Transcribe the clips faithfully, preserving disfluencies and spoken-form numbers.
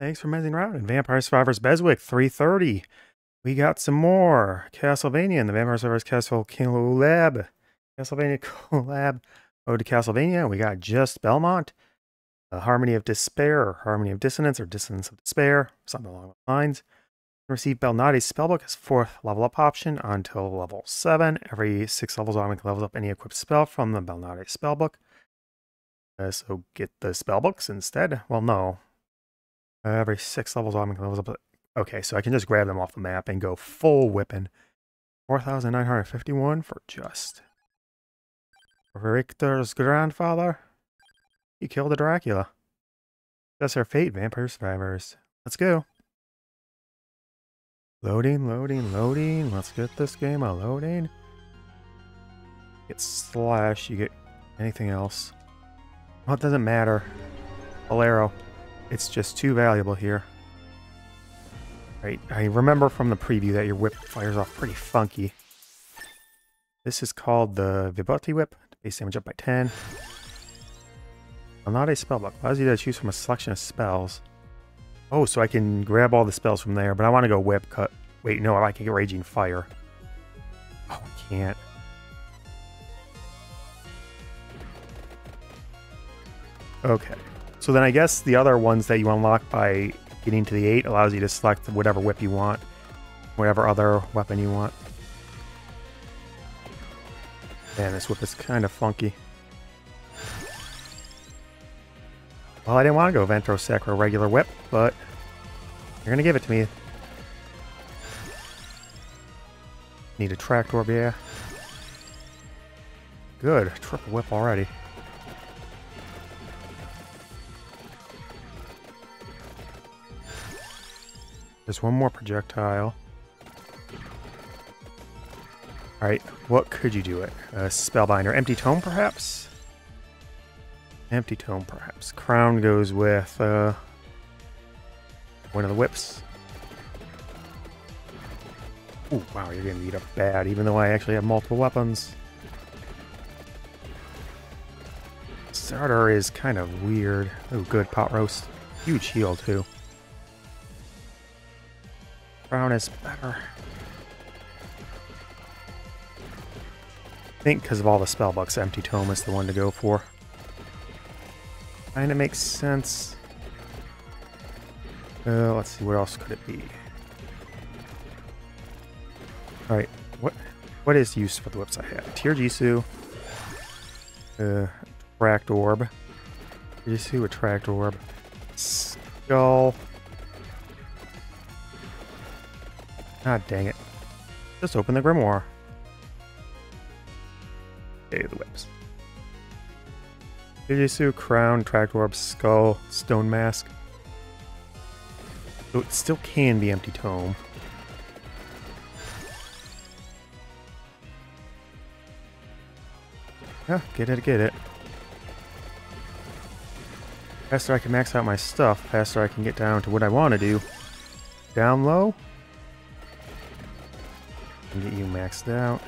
Thanks for messing around. And Vampire Survivors BESWEC three thirty. We got some more Castlevania and the Vampire Survivors Castle collab. Castlevania collab. Ode to Castlevania. We got just Belmont. The Harmony of Despair, or Harmony of Dissonance, or Dissonance of Despair, something along those lines. Receive Belnati's spellbook as fourth level up option until level seven. Every six levels on, we can level up any equipped spell from the Belnati spellbook. Uh, so get the spellbooks instead. Well, no. Uh, every six levels on, we can level up. Okay, so I can just grab them off the map and go full whipping. four thousand nine hundred fifty-one for just Richter's grandfather. You killed a Dracula. That's our fate, Vampire Survivors. Let's go. Loading, loading, loading. Let's get this game a loading. Get slash, you get anything else. Well, it doesn't matter. Bolero. It's just too valuable here. Right, I remember from the preview that your whip fires off pretty funky. This is called the Vibhuti Whip. Base damage up by ten. Not a spellbook. Allows you to choose from a selection of spells. Oh, so I can grab all the spells from there, but I want to go whip cut. Wait, no, I can get Raging Fire. Oh, I can't. Okay. So then I guess the other ones that you unlock by getting to the eight allows you to select whatever whip you want, whatever other weapon you want. Man, this whip is kind of funky. Well, I didn't want to go Vento Sacro regular whip, but you're going to give it to me. Need a tracked orb, yeah. Good, triple whip already. There's one more projectile. Alright, what could you do it? Uh, Spellbinder. Empty Tome, perhaps? Empty Tome, perhaps. Crown goes with uh, one of the whips. Ooh, wow, you're getting beat up bad, even though I actually have multiple weapons. Starter is kind of weird. Oh, good, Pot Roast. Huge heal, too. Crown is better. I think because of all the spellbooks, Empty Tome is the one to go for. Kind of makes sense. Uh, let's see, what else could it be? Alright, what what is use for the whips I have? Tier Jisu, uh, Attract Orb, Tier Jisu, Attract Orb, Skull. Ah, dang it. Just open the Grimoire. Okay, the whips. Tier Jisu, Crown, Tracked Orb, Skull, Stone Mask. So it still can be Empty Tome. Yeah, get it, get it. Faster I can max out my stuff, faster I can get down to what I want to do. Down low. And get you maxed out.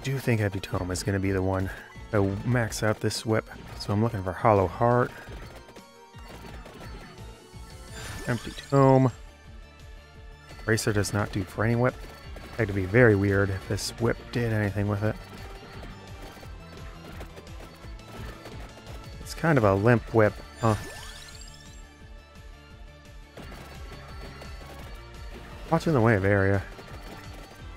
I do think Empty Tome is going to be the one to max out this whip, so I'm looking for Hollow Heart, Empty Tome. Bracer does not do for any whip. That would be very weird if this whip did anything with it. It's kind of a limp whip, huh? Watch in the way of area.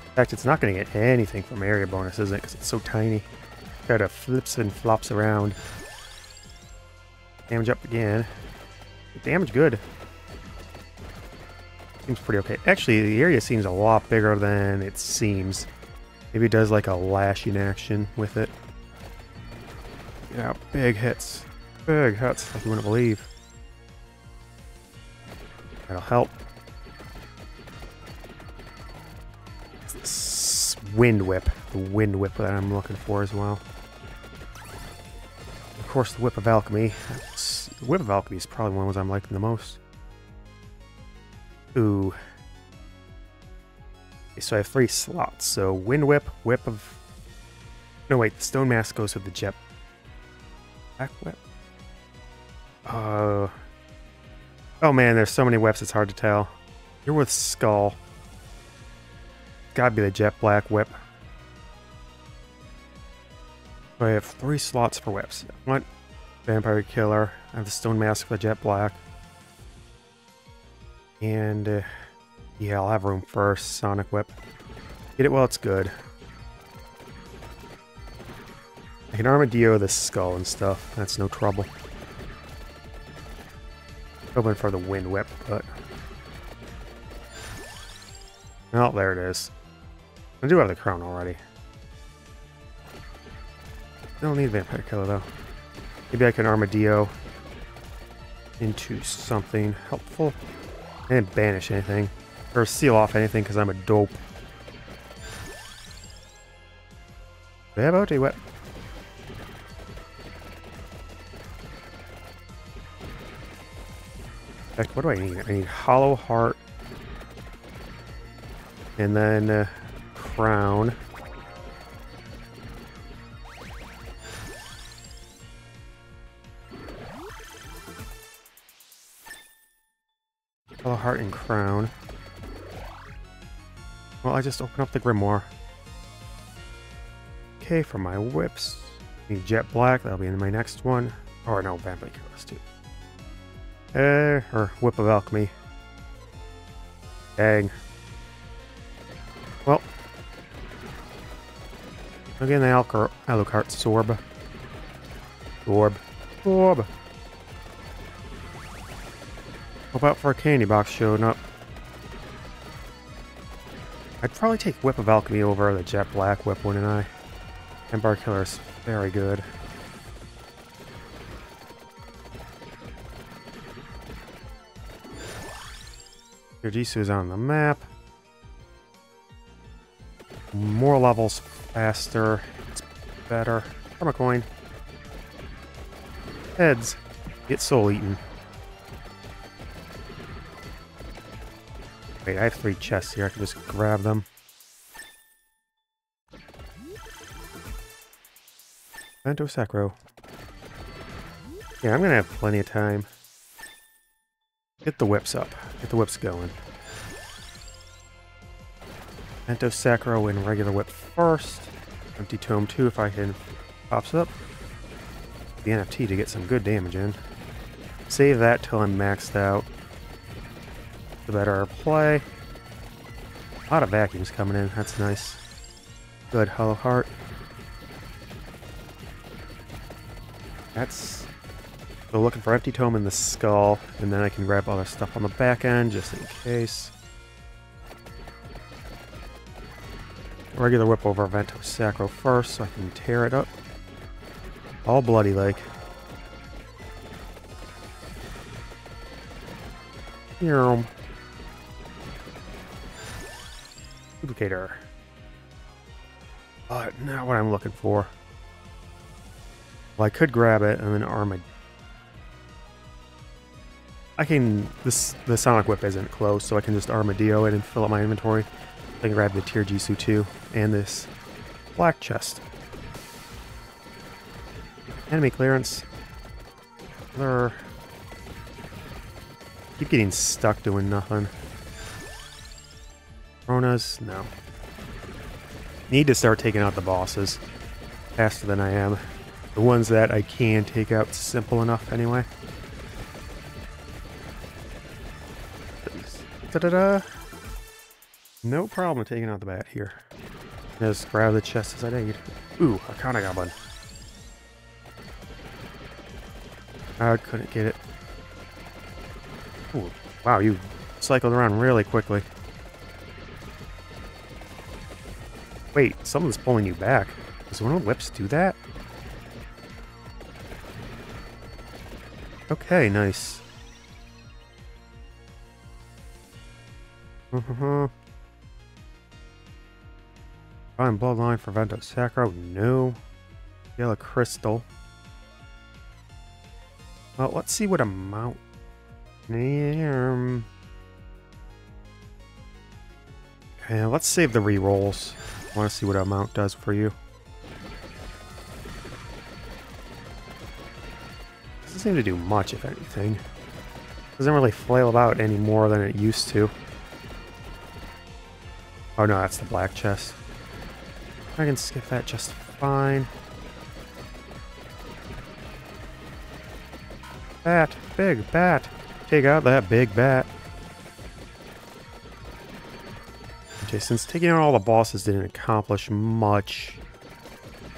In fact, it's not going to get anything from area bonus, is it? Because it's so tiny. Kind of flips and flops around. Damage up again. Damage good. Seems pretty okay. Actually, the area seems a lot bigger than it seems. Maybe it does like a lashing action with it. Yeah, big hits. Big hits, like you wouldn't believe. That'll help. Wind Whip. The Wind Whip that I'm looking for as well. Of course, the Whip of Alchemy. That's, the Whip of Alchemy is probably one of the ones I'm liking the most. Ooh. Okay, so I have three slots. So Wind Whip, Whip of... No, wait. The Stone Mask goes with the Jet... Black Whip. Oh. Oh man, there's so many whips, it's hard to tell. You're with Skull. Gotta be the Jet Black Whip. So I have three slots for whips. I want Vampire Killer. I have the Stone Mask for the Jet Black. And uh, yeah, I'll have room for Sonic Whip. Get it while it's good. I can Armadillo this Skull and stuff. That's no trouble. Hoping for the Wind Whip, but... oh, there it is. I do have the crown already. Don't need Vampire Killer, though. Maybe I can Armadillo into something helpful. I didn't banish anything. Or seal off anything, because I'm a dope. Vibhuti Whip. Heck, what do I need? I need Hollow Heart. And then uh, Crown. Hollow Heart and Crown. Well, I just open up the Grimoire. Okay, for my whips. I need Jet Black, that'll be in my next one. Or no, Vampire Killers too. Uh, or Whip of Alchemy. Dang. Well. Again, the Alucard, Alucard Sorb. Sorb. Sorb. Hope out for a candy box showing up. I'd probably take Whip of Alchemy over the Jet Black Whip, wouldn't I? Vampire Killer's very good. Tier Jisu is on the map. More levels faster. It's better. Karma coin. Heads. Get soul eaten. Wait, I have three chests here. I can just grab them. Vento Sacro. Yeah, I'm gonna have plenty of time. Get the whips up. Get the whips going. Vento Sacro and regular whip first. Empty Tome two if I can. Pops up. The N F T to get some good damage in. Save that till I'm maxed out. The better play. A lot of vacuums coming in. That's nice. Good Hollow Heart. That's... so looking for Empty Tome in the Skull, and then I can grab other stuff on the back end, just in case. Regular whip over Vento Sacro first, so I can tear it up. All bloody like. Yum. Duplicator. But not what I'm looking for. Well, I could grab it, and then Armadillo. I can, this, the Sonic Whip isn't close, so I can just Armadillo it and fill up my inventory. I can grab the Tier Jisu too, and this black chest. Enemy clearance. Lure. Keep getting stuck doing nothing. Ronas? No. Need to start taking out the bosses faster than I am. The ones that I can take out simple enough anyway. Da-da-da. No problem taking out the bat here. Just grab the chest as I need. Ooh, I kinda got one. I couldn't get it. Ooh, wow, you cycled around really quickly. Wait, someone's pulling you back. Does one of the whips do that? Okay, nice. Uh-huh. Fine bloodline for Vento Sacro. No. Yellow crystal. Well, let's see what amount. Um, yeah, let's save the rerolls. I want to see what amount does for you. Doesn't seem to do much, if anything. Doesn't really flail about any more than it used to. Oh no, that's the black chest. I can skip that just fine. Bat, big bat. Take out that big bat. Okay, since taking out all the bosses didn't accomplish much,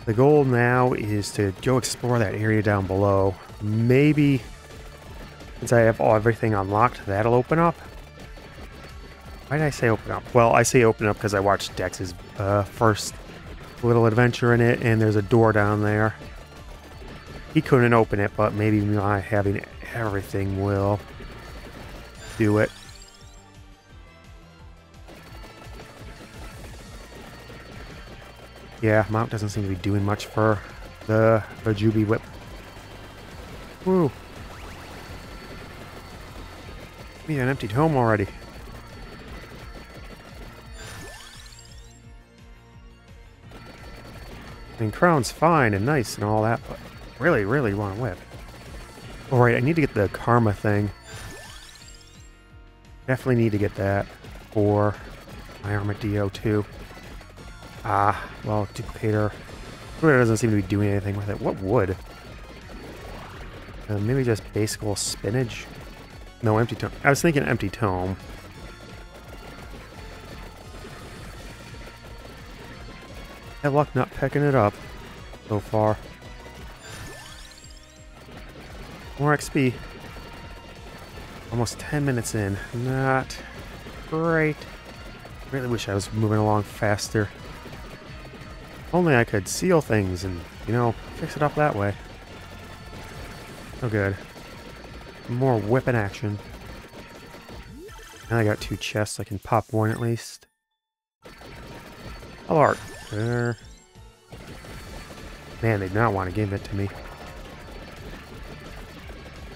the goal now is to go explore that area down below. Maybe, since I have all, everything unlocked, that'll open up. Why did I say open up? Well, I say open up because I watched Dex's uh, first little adventure in it, and there's a door down there. He couldn't open it, but maybe my having everything will do it. Yeah, Mount doesn't seem to be doing much for the Vibhuti Whip. Woo! We have an empty tome already. I mean, Crown's fine and nice and all that, but really, really want a whip. Alright, I need to get the karma thing. Definitely need to get that for my Armadillo too. Ah, well, Duplicator. Duplicator doesn't seem to be doing anything with it. What wood? Uh, maybe just basic little spinach? No, empty tome. I was thinking empty tome. Had luck not picking it up so far. More X P. Almost ten minutes in. Not great. Really wish I was moving along faster. Only I could seal things and, you know, fix it up that way. Oh, good. More whipping action. Now I got two chests. I can pop one at least. Hollow Heart. There. Man, they did not want to give it to me.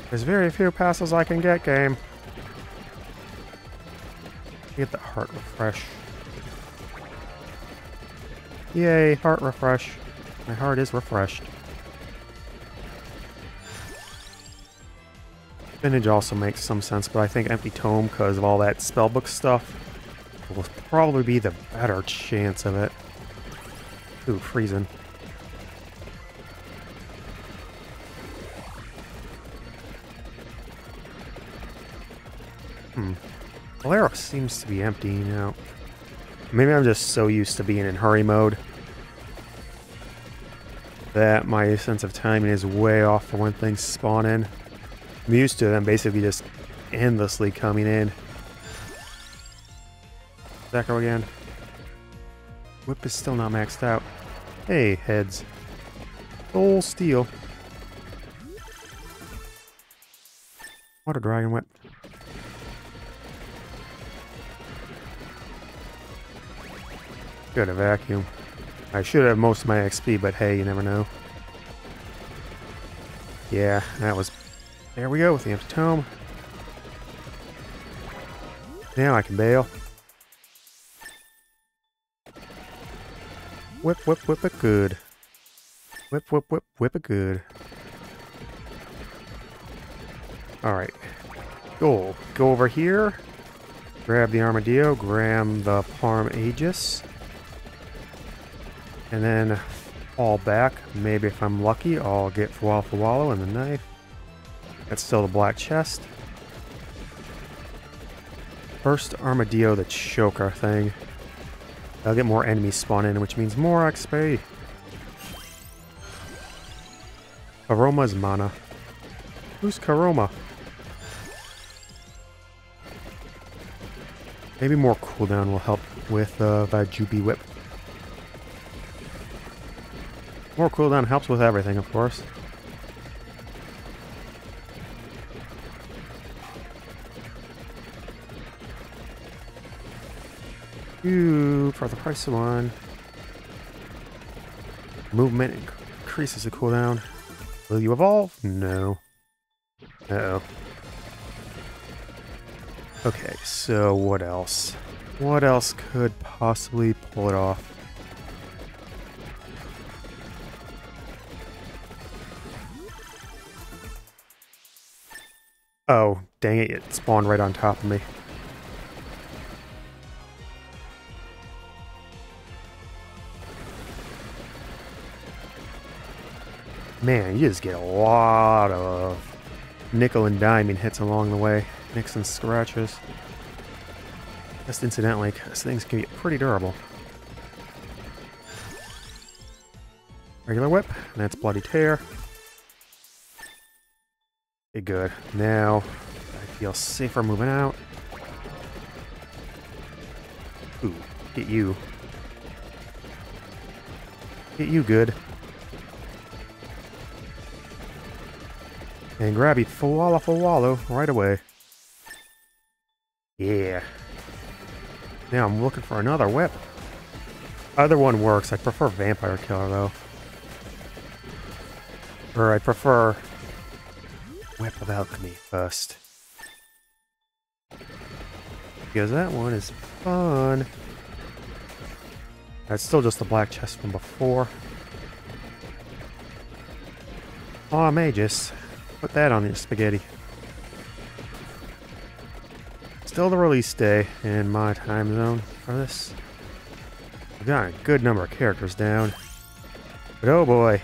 There's very few passes I can get, game. Get the Heart Refresh. Yay, heart refresh. My heart is refreshed. Spinach also makes some sense, but I think Empty Tome, because of all that spellbook stuff, will probably be the better chance of it. Ooh, freezing. Hmm. Valero seems to be emptying out. Maybe I'm just so used to being in hurry mode that my sense of timing is way off for when things spawn in. I'm used to them basically just endlessly coming in. Sacro again. Whip is still not maxed out. Hey, heads. Full steel. Water Dragon Whip. Good, a vacuum. I should have most of my X P, but hey, you never know. Yeah, that was... There we go with the empty tome. Now I can bail. Whip, whip, whip it good. Whip, whip, whip, whip it good. Alright. Go, go over here. Grab the Armadillo, grab the Parm Aegis. And then fall back. Maybe if I'm lucky, I'll get Fwafwalo and the knife. That's still the black chest. First Armadillo, the choker thing. I'll get more enemies spawn in, which means more X P. Karoma's mana. Who's Karoma? Maybe more cooldown will help with uh, Vibhuti Whip. More cooldown helps with everything, of course. Ooh, for the price of one. Movement increases the cooldown. Will you evolve? No. Uh-oh. Okay, so what else? What else could possibly pull it off? Oh, dang it, it spawned right on top of me. Man, you just get a lot of nickel and diming hits along the way. Nicks and scratches. Just incidentally, because things can get pretty durable. Regular whip, and that's bloody tear. Okay, good. Now I feel safer moving out. Ooh, get you. Get you good. And grabby Fwafwalo right away. Yeah. Now I'm looking for another whip. Either one works. I prefer Vampire Killer though. Or I prefer Whip of Alchemy first. Because that one is fun. That's still just the black chest from before. Aw, Magus. Put that on your spaghetti. Still the release day in my time zone for this. We've got a good number of characters down. But oh boy.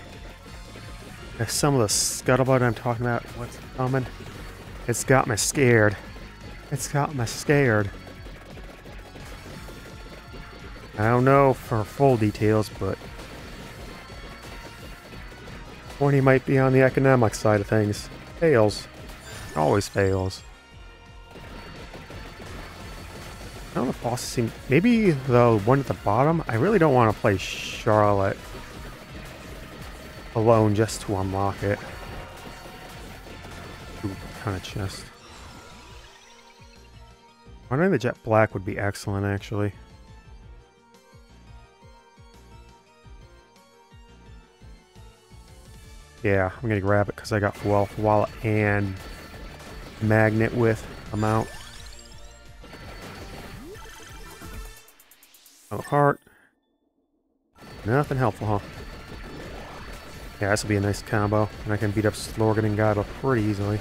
There's some of the scuttlebutt I'm talking about. What's coming? It's got me scared. It's got me scared. I don't know for full details, but twenty might be on the economic side of things. Fails. Always fails. I don't know if bosses seem... Maybe the one at the bottom? I really don't want to play Charlotte alone just to unlock it. Ooh, kind of chest. I think the Jet Black would be excellent, actually. Yeah, I'm gonna grab it because I got Fwafwalo and Magnet with them out. Hollow Heart. Nothing helpful, huh? Yeah, this will be a nice combo, and I can beat up Slorgan and Gaiba pretty easily.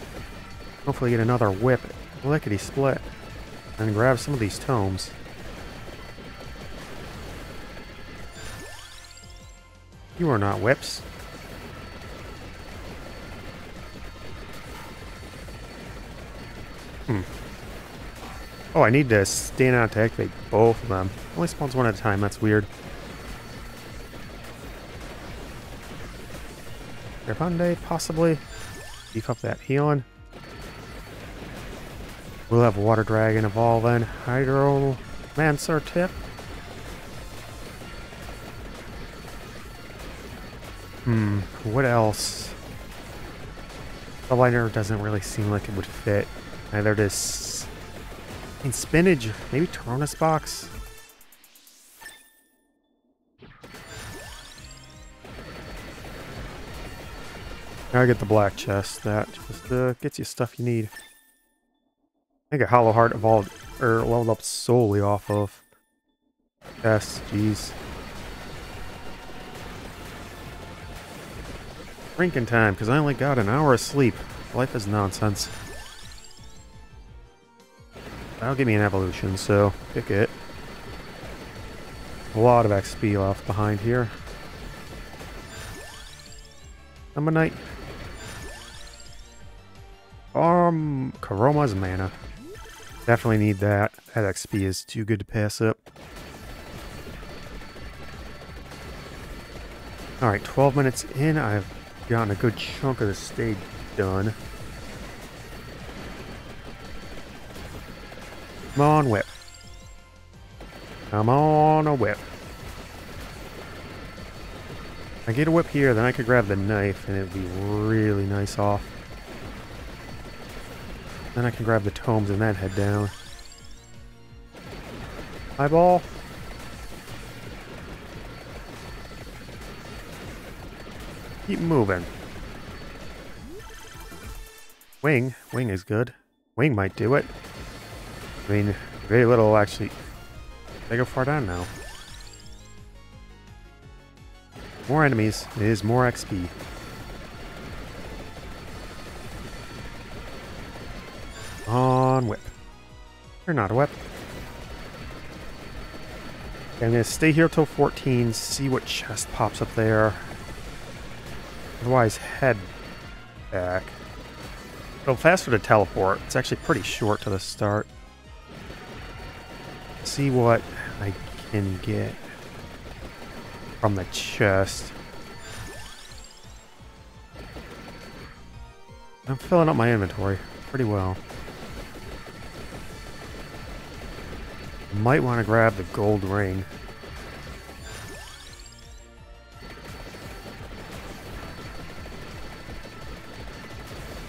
Hopefully get another whip, lickety split, and grab some of these tomes. You are not whips. Hmm. Oh, I need to stand out to activate both of them. Only spawns one at a time, that's weird. Grabande, possibly. Beef up that healing. We'll have Water Dragon evolve then. Hydromancer tip. Hmm, what else? The liner doesn't really seem like it would fit. Neither does... And Spinach. Maybe Torona's Box? Now I get the black chest. That just uh, gets you stuff you need. I think a Hollow Heart evolved... or leveled up solely off of... Yes, jeez. Drinking time, because I only got an hour of sleep. Life is nonsense. That'll give me an evolution, so pick it. A lot of X P left behind here. Number Knight. Um, Karoma's mana. Definitely need that. That X P is too good to pass up. Alright, twelve minutes in. I've gotten a good chunk of the stage done. Come on, whip. Come on, a whip. I get a whip here, then I could grab the knife, and it'd be really nice off. Then I can grab the tomes and then head down. Eyeball. Keep moving. Wing. Wing is good. Wing might do it. I mean, very little actually. They go far down now. More enemies is more X P. You're not a weapon. Okay, I'm going to stay here till fourteen, see what chest pops up there. Otherwise, head back. It'll faster to teleport. It's actually pretty short to the start. See what I can get from the chest. I'm filling up my inventory pretty well. Might want to grab the gold ring.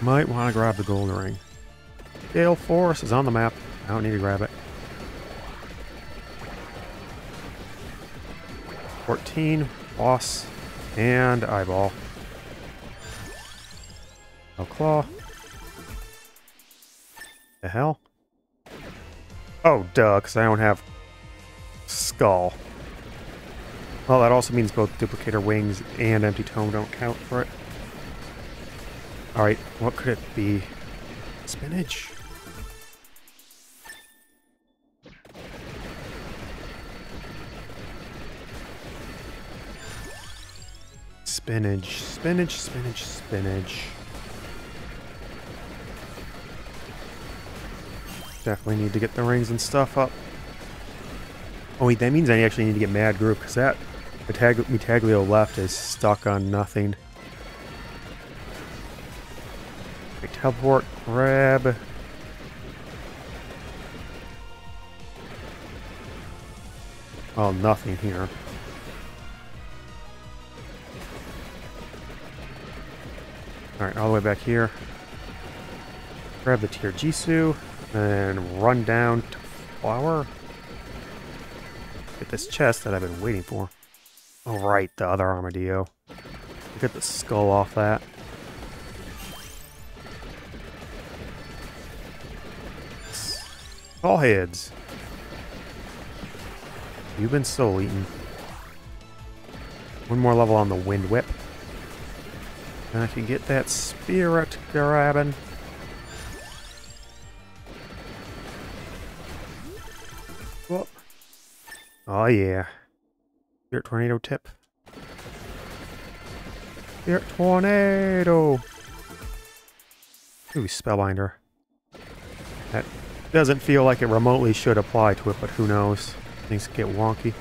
Might want to grab the gold ring. Gale Forest is on the map. I don't need to grab it. fourteen, boss, and eyeball. No claw. The hell? Oh, duh, because I don't have Skull. Well, that also means both Duplicator Wings and Empty Tome don't count for it. Alright, what could it be? Spinach? Spinach, spinach, spinach, spinach. Definitely need to get the rings and stuff up. Oh wait, that means I actually need to get Mad Group, because that Metag Metaglio Left is stuck on nothing. Okay, teleport, grab. Oh, nothing here. Alright, all the way back here. Grab the Tier Jisu. And run down to flower. Get this chest that I've been waiting for. Alright, the other armadillo. Get the skull off that. Skull heads. You've been soul eaten. One more level on the Wind Whip. And I can get that spirit grabbing. Whoop. Oh yeah. Spirit Tornado tip. Spirit Tornado! Ooh, Spellbinder. That doesn't feel like it remotely should apply to it, but who knows. Things get wonky.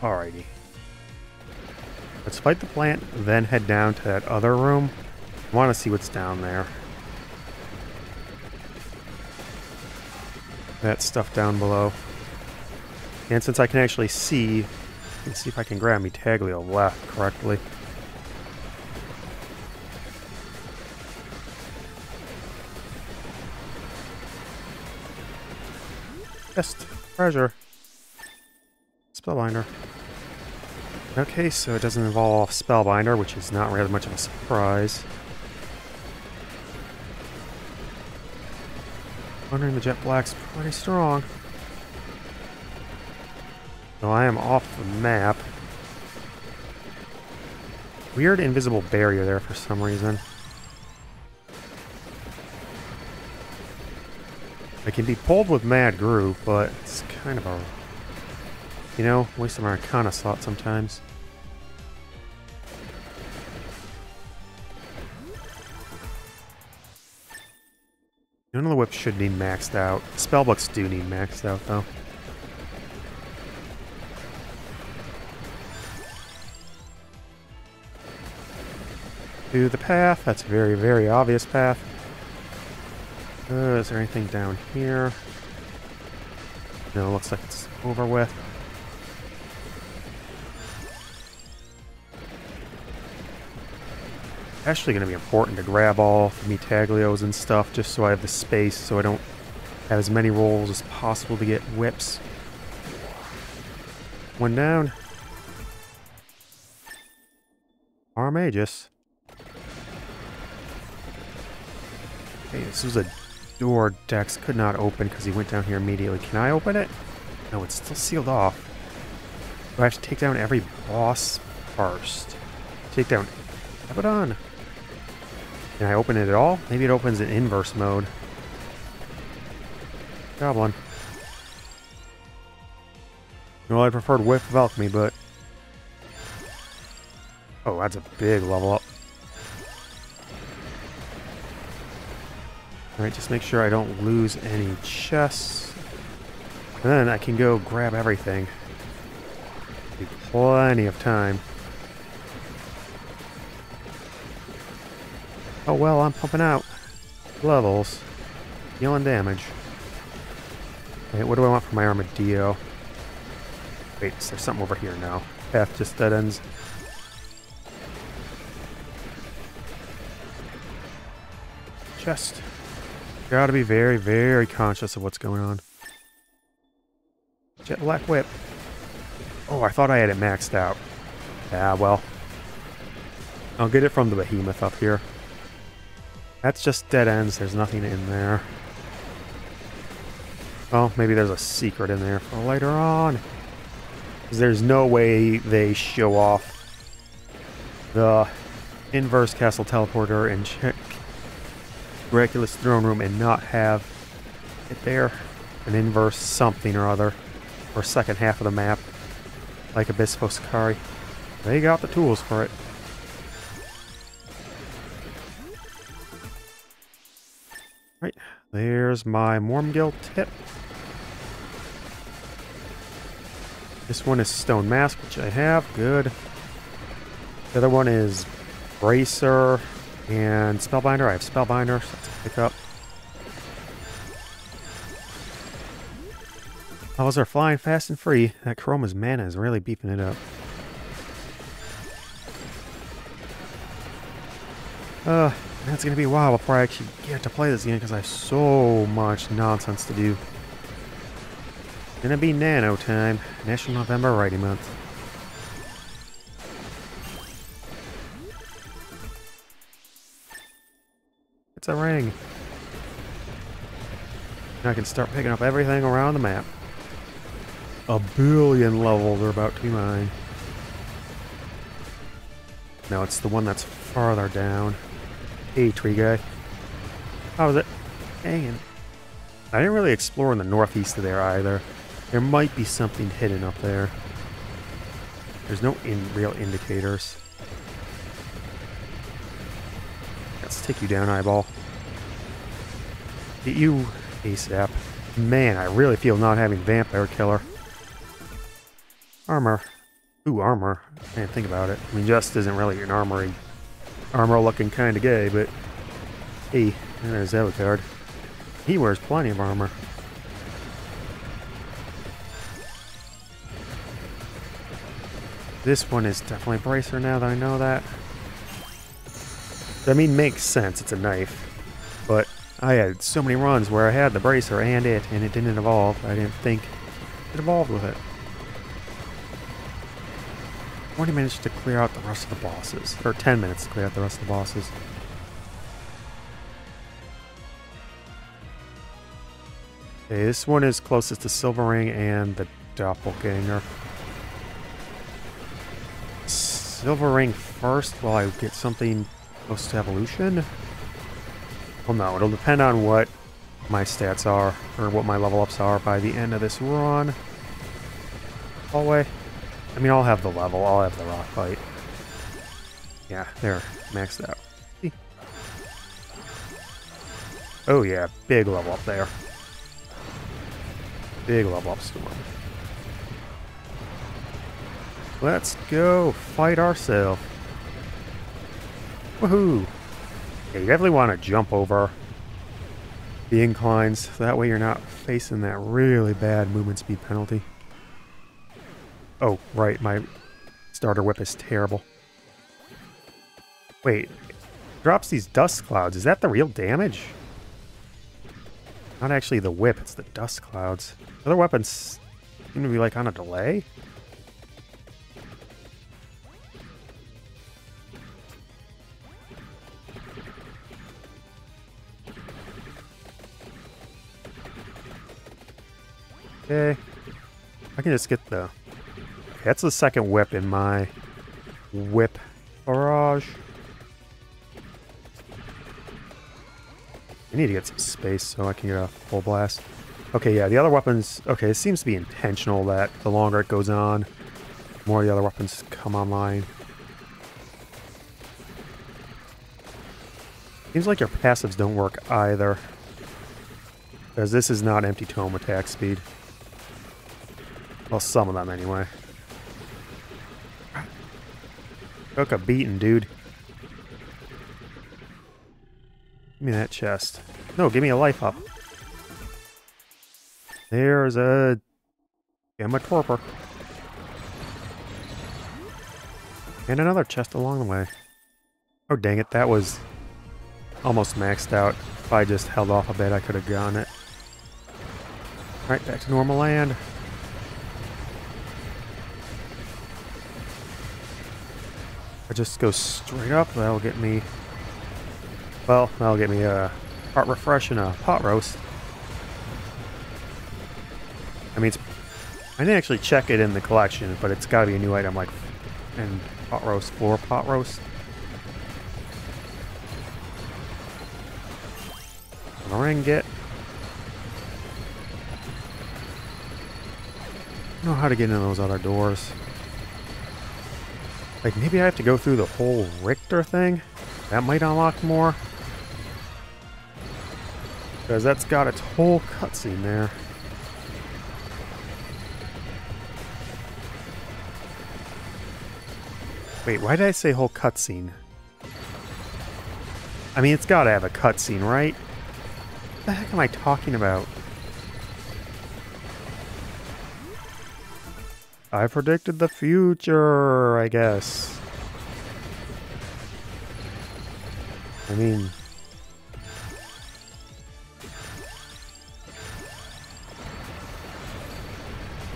Alrighty. Let's fight the plant, then head down to that other room. I want to see what's down there. That stuff down below. And since I can actually see, let's see if I can grab Metaglio Left correctly. Chest, treasure, Spellbinder. Okay, so it doesn't involve Spellbinder, which is not really much of a surprise. Wondering, the Jet Black's pretty strong. So I am off the map. Weird invisible barrier there for some reason. I can be pulled with Mad Gru, but it's kind of a, you know, waste of my Arcana slot sometimes. None of the whips should be maxed out. Spellbooks do need maxed out, though. Do the path. That's a very, very obvious path. Uh, is there anything down here? No, looks like it's over with. Actually going to be important to grab all the Metaglios and stuff just so I have the space so I don't have as many rolls as possible to get whips. One down. Armagus. Hey, this was a door Dex could not open because he went down here immediately. Can I open it? No, it's still sealed off. Do I have to take down every boss first? Take down Abaddon. Can I open it at all? Maybe it opens in inverse mode. Goblin. Well, I preferred Whip of Alchemy, but... Oh, that's a big level up. Alright, just make sure I don't lose any chests. And then I can go grab everything. Be plenty of time. Oh well, I'm pumping out levels, dealing damage. Okay, what do I want for my armadillo? Wait, is there something over here now? F just dead ends. Chest. Gotta be very, very conscious of what's going on. Jet Black Whip. Oh, I thought I had it maxed out. Ah, well. I'll get it from the behemoth up here. That's just dead ends. There's nothing in there. Oh, maybe there's a secret in there for later on. There's no way they show off the inverse castle teleporter and check Dracula's throne room and not have it there. An inverse something or other. Or second half of the map. Like Abyssfo Sakari. They got the tools for it. Right, there's my Mormgill tip. This one is Stone Mask, which I have. Good. The other one is Bracer and Spellbinder. I have Spellbinder, so let's pick up. Those are flying fast and free. That Chroma's mana is really beefing it up. Uh, that's going to be a while before I actually get to play this game because I have so much nonsense to do. Gonna be Nano time. National November Writing Month. It's a ring. Now I can start picking up everything around the map. A billion levels are about to be mine. No, it's the one that's farther down. Hey, tree guy. How is it? Hanging. I didn't really explore in the northeast of there either. There might be something hidden up there. There's no in real indicators. Let's take you down, Eyeball. Get you ASAP. Man, I really feel not having Vampire Killer. Armor. Ooh, armor. Man, think about it. I mean, just isn't really an armory. Armor looking kind of gay, but... Hey, there's Alucard. He wears plenty of armor. This one is definitely Bracer now that I know that. I mean, makes sense. It's a knife. But I had so many runs where I had the Bracer and it, and it didn't evolve. I didn't think it evolved with it. I already managed to clear out the rest of the bosses. Or ten minutes to clear out the rest of the bosses. Okay, this one is closest to Silver Ring and the Doppelganger. Silver Ring first while I get something close to Evolution? Well, no, it'll depend on what my stats are, or what my level ups are by the end of this run. Hallway. I mean, I'll have the level, I'll have the rock fight. Yeah, there, maxed out. Oh yeah, big level up there. Big level up storm. Let's go fight ourselves. Woohoo! Yeah, you definitely want to jump over the inclines. That way you're not facing that really bad movement speed penalty. Oh, right. My starter whip is terrible. Wait. Drops these dust clouds. Is that the real damage? Not actually the whip, it's the dust clouds. Other weapons seem to be like on a delay. Okay. I can just get the... Okay, that's the second whip in my whip barrage. I need to get some space so I can get a full blast. Okay, yeah, the other weapons... Okay, it seems to be intentional that the longer it goes on, the more the other weapons come online. Seems like your passives don't work either, because this is not Empty Tome attack speed. Well, some of them, anyway. Took a beating, dude. Give me that chest. No, give me a life up. There's a... Gamma Torpor. And another chest along the way. Oh, dang it, that was almost maxed out. If I just held off a bit, I could have gotten it. Alright, back to normal land. I just go straight up, that'll get me... Well, that'll get me a Heart Refresh and a Pot Roast. I mean, it's, I didn't actually check it in the collection, but it's gotta be a new item, like, and Pot Roast, floor Pot Roast. Meringue. I don't know how to get into those other doors. Like, maybe I have to go through the whole Richter thing? That might unlock more. Because that's got its whole cutscene there. Wait, why did I say whole cutscene? I mean, it's gotta have a cutscene, right? What the heck am I talking about? I predicted the future, I guess. I mean...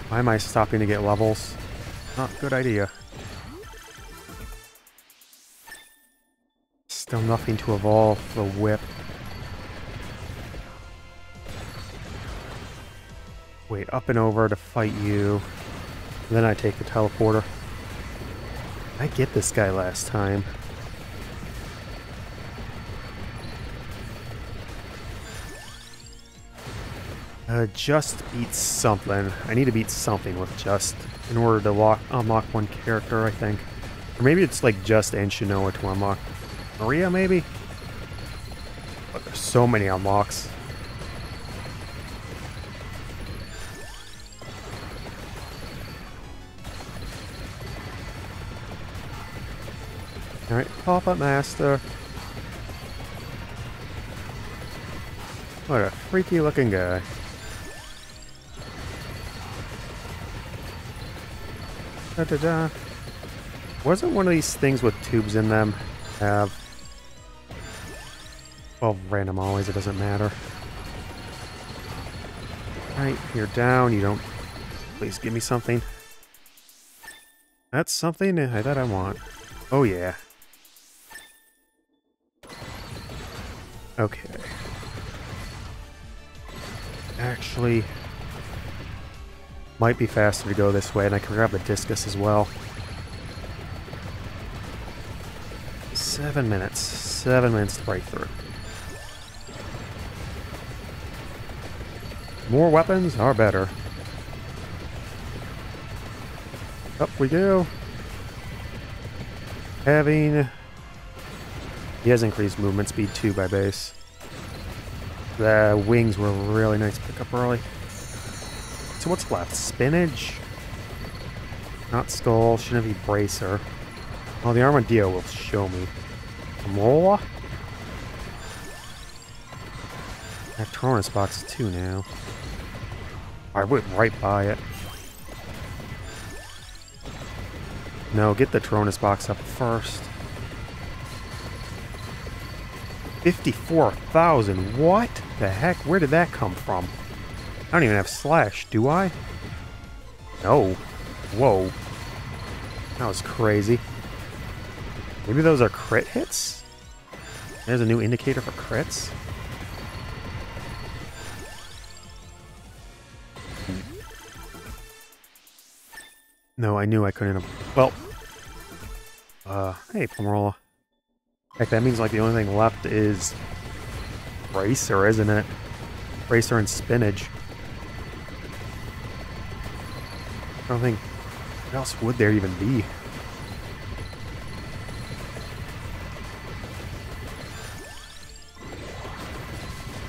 Why am I stopping to get levels? Not a good idea. Still nothing to evolve the whip. Wait, up and over to fight you. Then I take the teleporter. I get this guy last time. Uh, just beat something. I need to beat something with just in order to lock, unlock one character, I think. Or maybe it's like just and Shinoa to unlock Maria, maybe? But there's so many unlocks. Alright, Pop-Up Master. What a freaky looking guy. Da da da. Wasn't one of these things with tubes in them have... Well, random always, it doesn't matter. Alright, you're down, you don't... Please give me something. That's something that I want. Oh yeah. Okay. Actually, might be faster to go this way, and I can grab the discus as well. Seven minutes. Seven minutes to break through. More weapons are better. Up we go. Having... He has increased movement speed too by base. The wings were really nice to pick up early. So what's left? Spinach? Not Skull. Shouldn't be Bracer. Oh, the Armadillo will show me. Mola? I have Tronus Box too now. I went right by it. No, get the Tronus Box up first. fifty-four thousand, what the heck? Where did that come from? I don't even have Slash, do I? No. Whoa. That was crazy. Maybe those are crit hits? There's a new indicator for crits. No, I knew I couldn't... Well... Uh, hey, Pomerola. Heck, that means like the only thing left is Bracer, isn't it? Bracer and Spinach. I don't think... What else would there even be?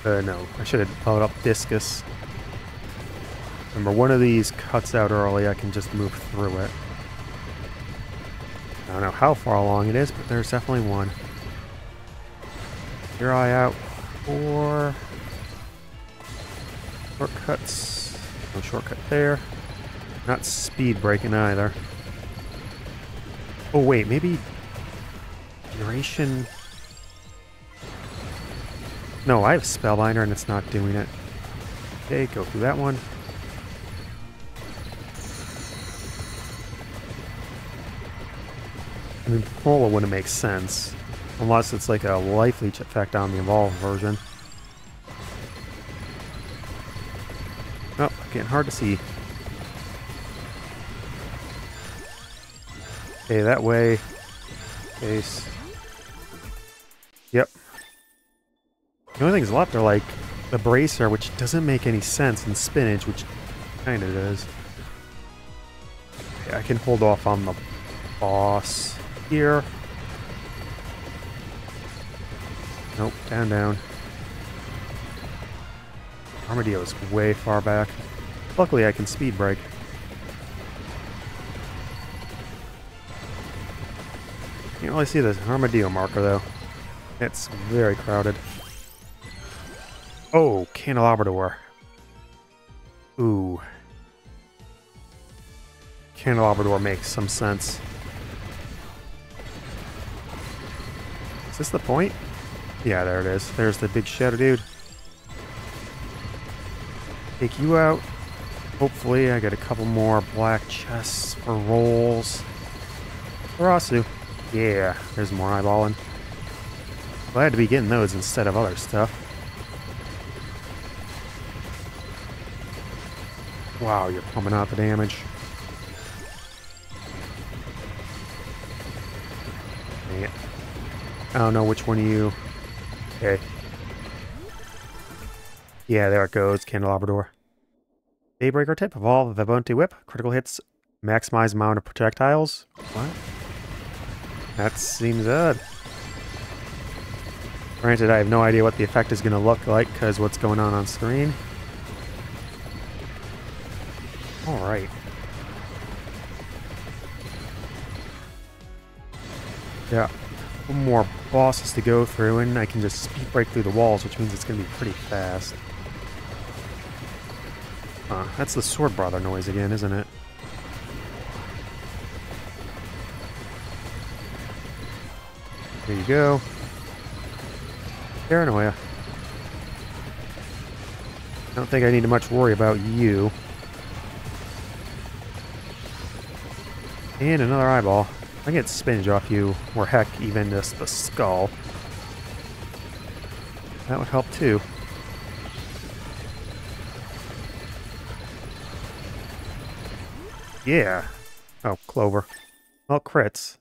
Uh, no. I should have followed up Discus. Remember, one of these cuts out early, I can just move through it. I don't know how far along it is, but there's definitely one. Keep your eye out for shortcuts. No shortcut there. Not speed breaking either. Oh wait, maybe duration... No, I have Spellbinder and it's not doing it. Okay, go through that one. I mean, Pola wouldn't make sense. Unless it's like a Life Leech effect on the evolved version. Oh, getting hard to see. Okay, that way. Case. Yep. The only things left are like the Bracer, which doesn't make any sense, and Spinach, which kind of does. Okay, I can hold off on the boss here. Nope, down, down. Armadillo is way far back. Luckily, I can speed break. You can't really see this Armadillo marker, though. It's very crowded. Oh, Candelabrador. Ooh. Candelabrador makes some sense. Is this the point? Yeah, there it is. There's the big shadow dude. Take you out. Hopefully, I get a couple more black chests for rolls. Karasu. Yeah, there's more eyeballing. Glad to be getting those instead of other stuff. Wow, you're pumping out the damage. Dang it. I don't know which one of you... Okay. Yeah, there it goes, Candelabrador. Daybreaker tip, evolve Vibhuti Whip. Critical hits, maximize amount of projectiles. What? That seems odd. Granted, I have no idea what the effect is going to look like because what's going on on screen. Alright. Yeah, one more bosses to go through and I can just speed break through the walls, which means it's going to be pretty fast. Huh, that's the Sword Brother noise again, isn't it? There you go. Paranoia. I don't think I need to much worry about you. And another eyeball. I can get Spinach off you, or heck, even just the Skull. That would help too. Yeah. Oh, Clover. Well, crits.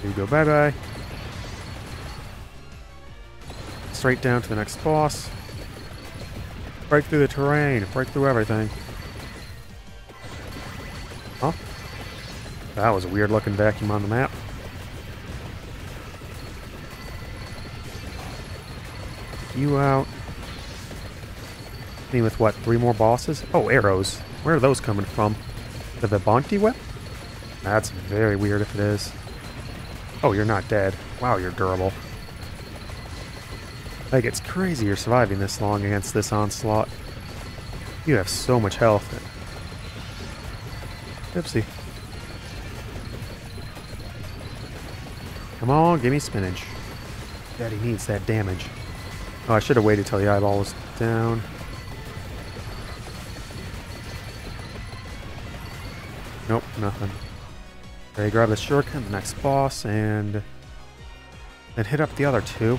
Here you go, bye-bye. Straight down to the next boss. Break through the terrain, break through everything. Huh? That was a weird-looking vacuum on the map. You out. Me with what, three more bosses? Oh, arrows. Where are those coming from? The Vibhuti Whip? That's very weird if it is. Oh, you're not dead. Wow, you're durable. Like, it's crazy you're surviving this long against this onslaught. You have so much health. Oopsie. Come on, give me Spinach. Daddy needs that damage. Oh, I should have waited till the eyeball was down. Nope, nothing. Okay, grab the shuriken, the next boss, and then hit up the other two.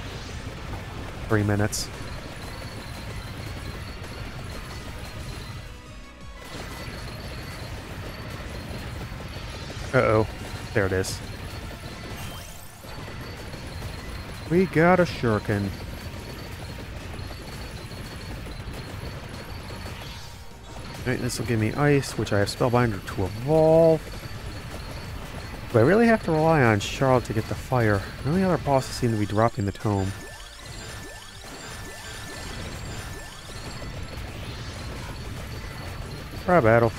Three minutes. Uh-oh. There it is. We got a shuriken. Alright, this will give me ice, which I have Spellbinder to evolve. But I really have to rely on Charlotte to get the fire. The only other bosses seem to be dropping the tome. Try battle.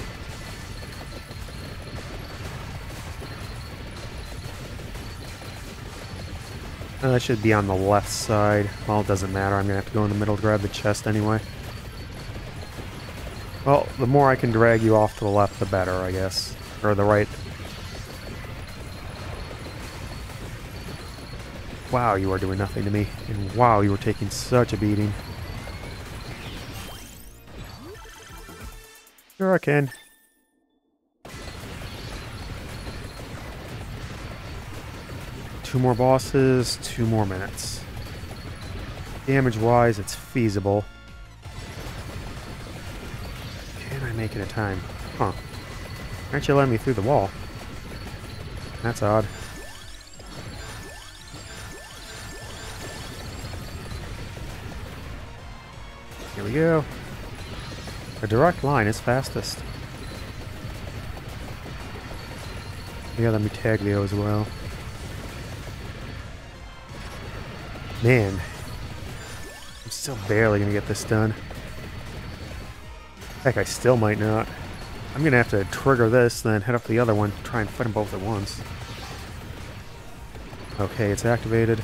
Uh, that should be on the left side. Well, it doesn't matter. I'm going to have to go in the middle to grab the chest anyway. Well, the more I can drag you off to the left, the better, I guess. Or the right. Wow, you are doing nothing to me. And wow, you are taking such a beating. Sure I can. Two more bosses, two more minutes. Damage-wise, it's feasible. Can I make it a time? Huh. Aren't you letting me through the wall? That's odd. Here we go. A direct line is fastest. We got the Metaglio as well. Man, I'm still barely going to get this done. Heck, I still might not. I'm going to have to trigger this and then head up to the other one to try and fight them both at once. Okay, it's activated.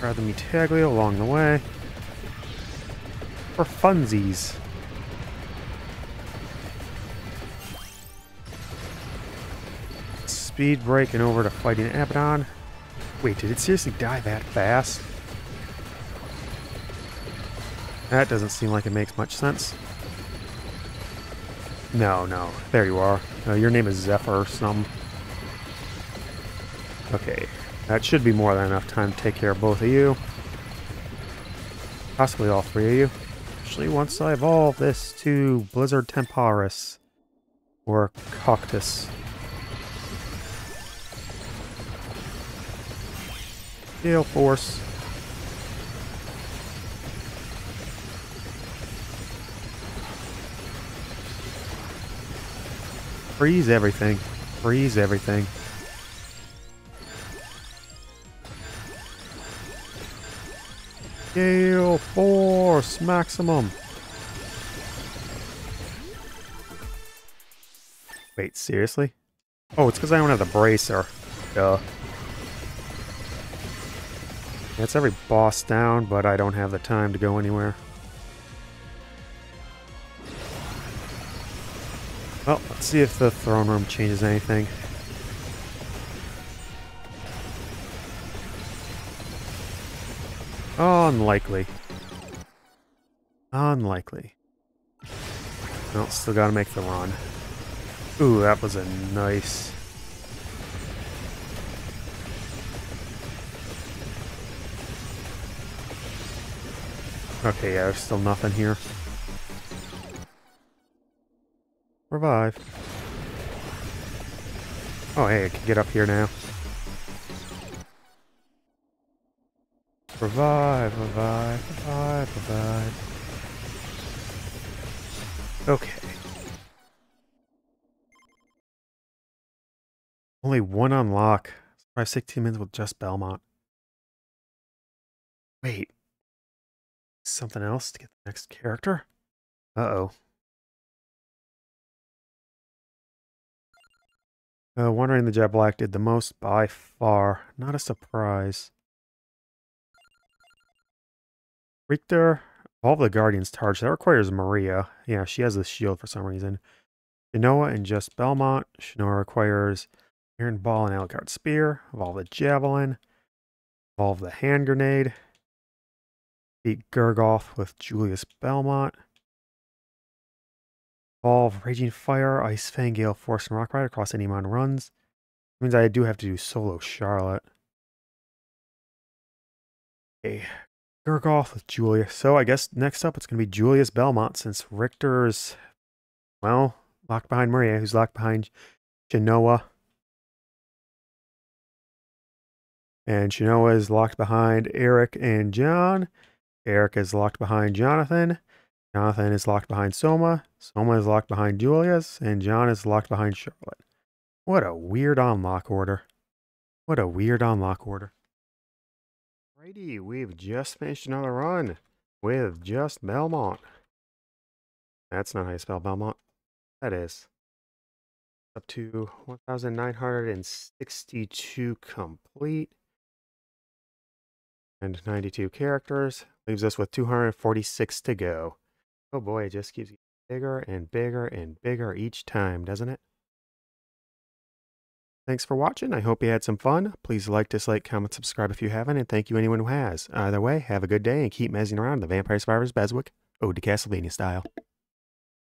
Grab the Metaglio along the way. For funsies. Speed breaking over to fighting Abaddon. Wait, did it seriously die that fast? That doesn't seem like it makes much sense. No, no. There you are. Uh, your name is Zephyr or something. Okay. That should be more than enough time to take care of both of you. Possibly all three of you. Actually, once I evolve this to Blizzard Temporis. Or Coctus. Gale Force. Freeze everything. Freeze everything. Gale Force Maximum. Wait, seriously? Oh, it's because I don't have the Bracer. Duh. That's every boss down, but I don't have the time to go anywhere. Well, let's see if the throne room changes anything. Unlikely. Unlikely. Well, still gotta make the run. Ooh, that was a nice... Okay, yeah, there's still nothing here. Revive. Oh, hey, I can get up here now. Revive, revive, revive, revive. Okay. Only one unlock. I have sixteen minutes with just Belmont. Wait. Something else to get the next character? Uh-oh. Uh, wondering the Jet Black did the most by far. Not a surprise. Richter, all the Guardians charge. That requires Maria. Yeah, she has the shield for some reason. Shinoa and just Belmont. Shinoa requires Iron Ball and Alucard Spear. Evolve the Javelin. Evolve the Hand Grenade. Beat Gurgoth with Julius Belmont. Evolve Raging Fire, Ice Fang, Gale Force, and Rock Rider across any amount of runs. It means I do have to do solo Charlotte. Okay. Gurgoth with Julius. So I guess next up it's going to be Julius Belmont since Richter's, well, locked behind Maria, who's locked behind Genoa And Shinoa is locked behind Eric and John. Eric is locked behind Jonathan. Jonathan is locked behind Soma. Soma is locked behind Julius. And John is locked behind Charlotte. What a weird unlock order. What a weird unlock order. Alrighty, we've just finished another run with just Belmont. That's not how you spell Belmont. That is. Up to one thousand nine hundred sixty-two complete. And ninety-two characters. Leaves us with two hundred forty-six to go. Oh boy, it just keeps getting bigger and bigger and bigger each time, doesn't it? Thanks for watching. I hope you had some fun. Please like, dislike, comment, subscribe if you haven't, and thank you anyone who has. Either way, have a good day and keep messing around the Vampire Survivors BESWEC, Ode to Castlevania style.